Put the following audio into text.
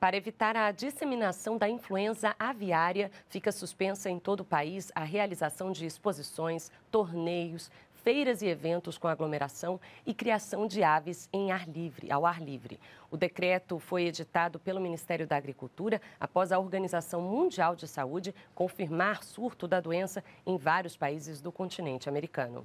Para evitar a disseminação da influenza aviária, fica suspensa em todo o país a realização de exposições, torneios, feiras e eventos com aglomeração e criação de aves ao ar livre. O decreto foi editado pelo Ministério da Agricultura após a Organização Mundial de Saúde confirmar surto da doença em vários países do continente americano.